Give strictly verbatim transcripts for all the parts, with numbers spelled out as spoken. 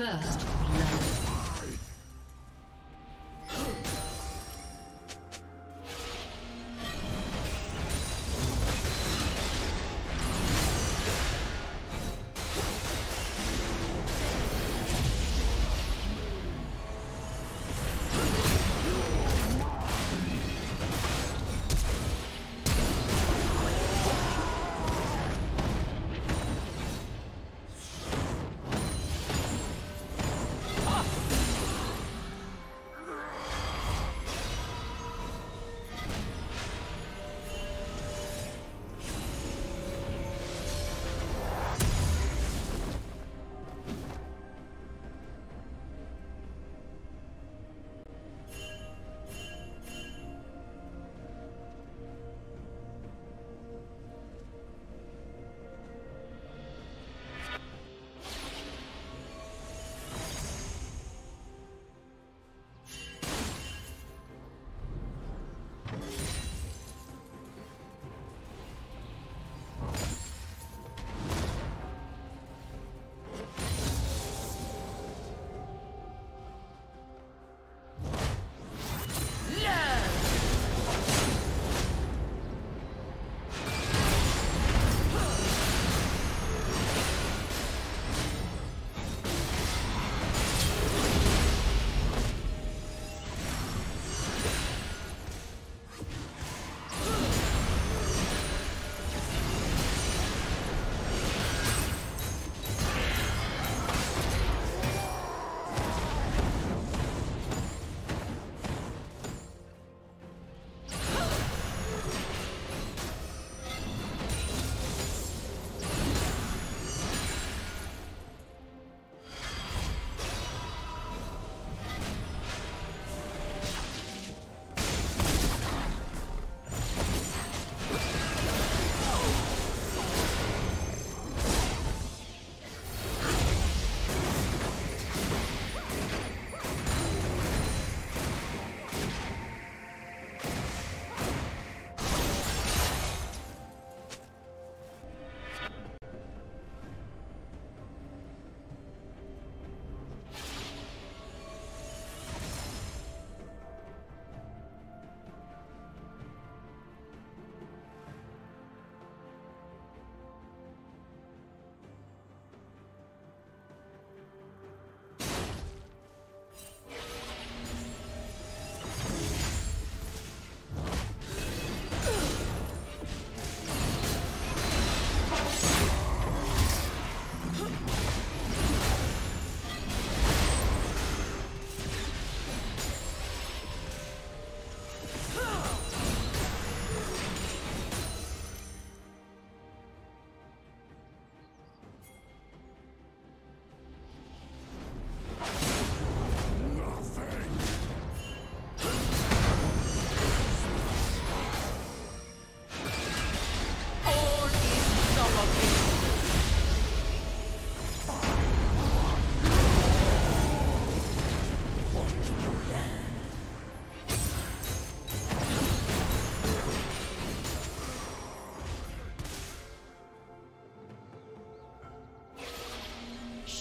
First love.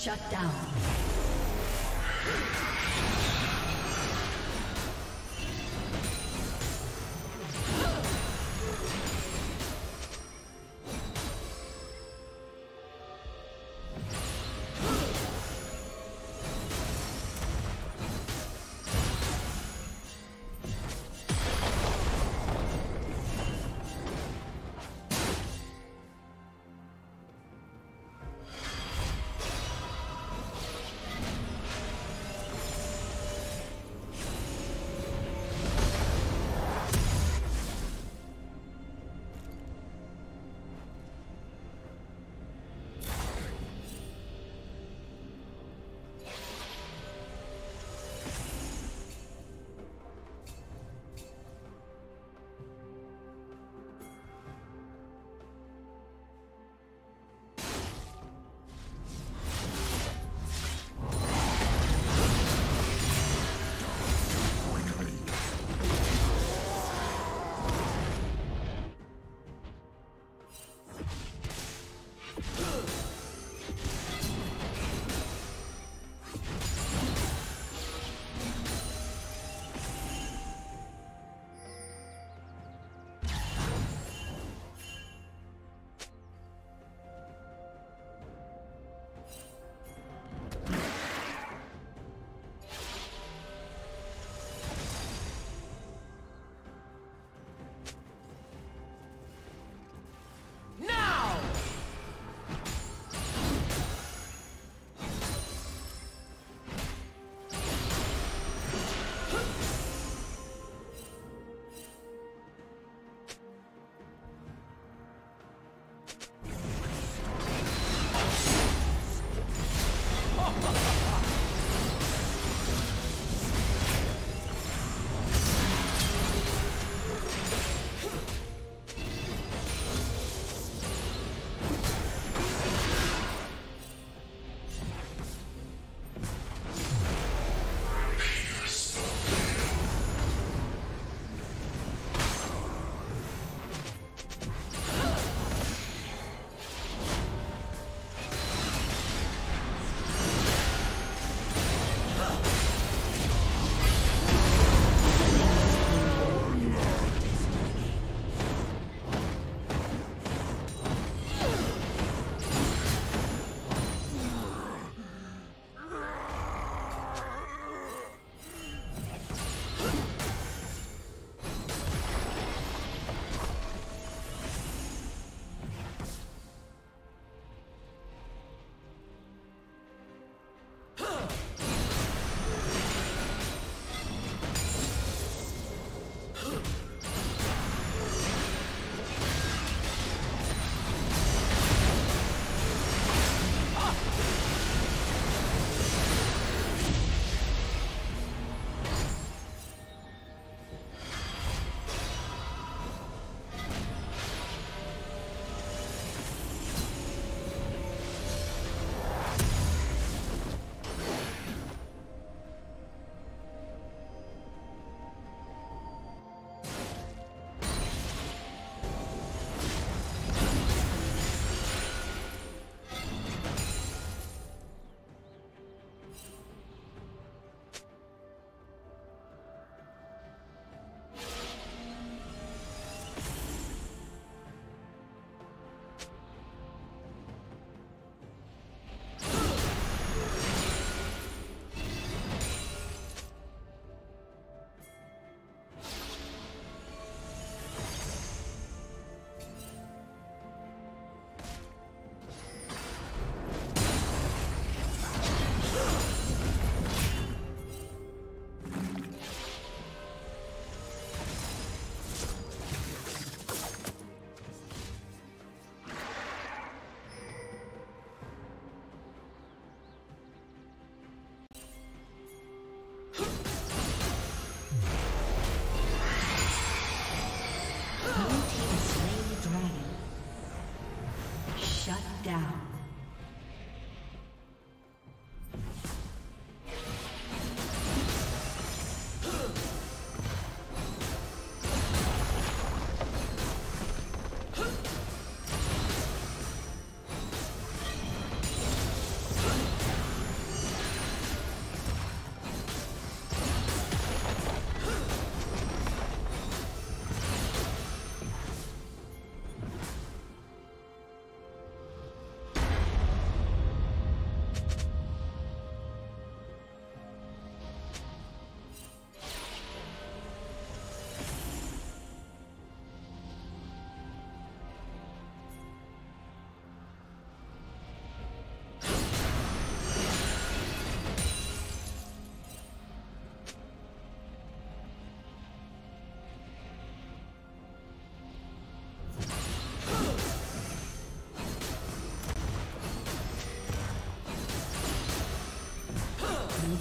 Shut down.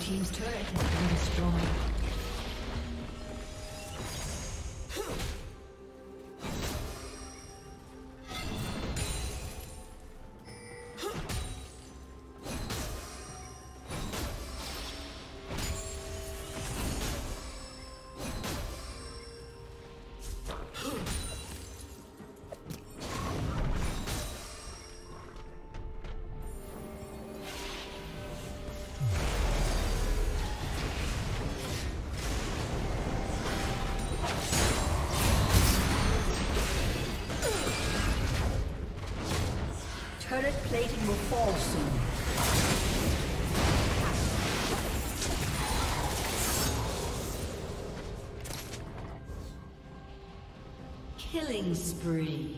team's turret has been destroyed. Turret plating will fall soon. Killing spree.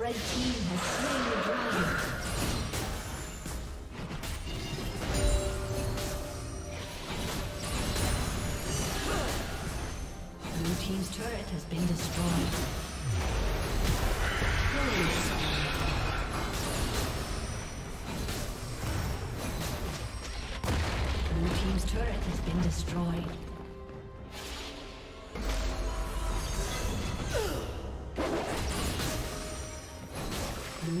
Red team has slain the dragon. Blue team's turret has been destroyed. Blue team's turret has been destroyed. Blue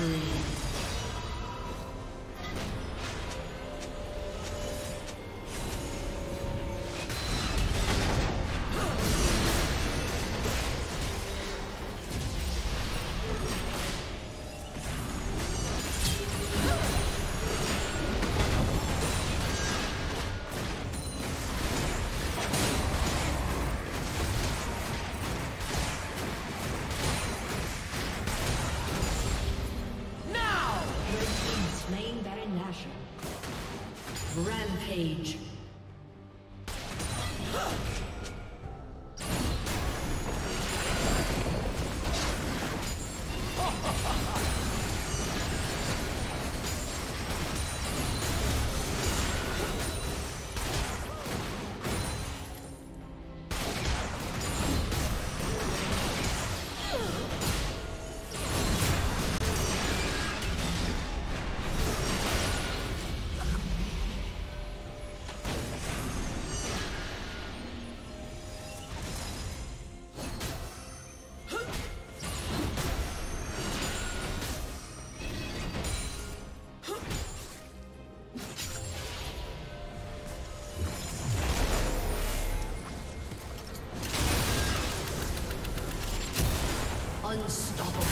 Spree. Rampage. Unstoppable.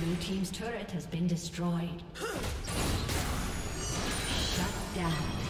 Blue team's turret has been destroyed. Shut down.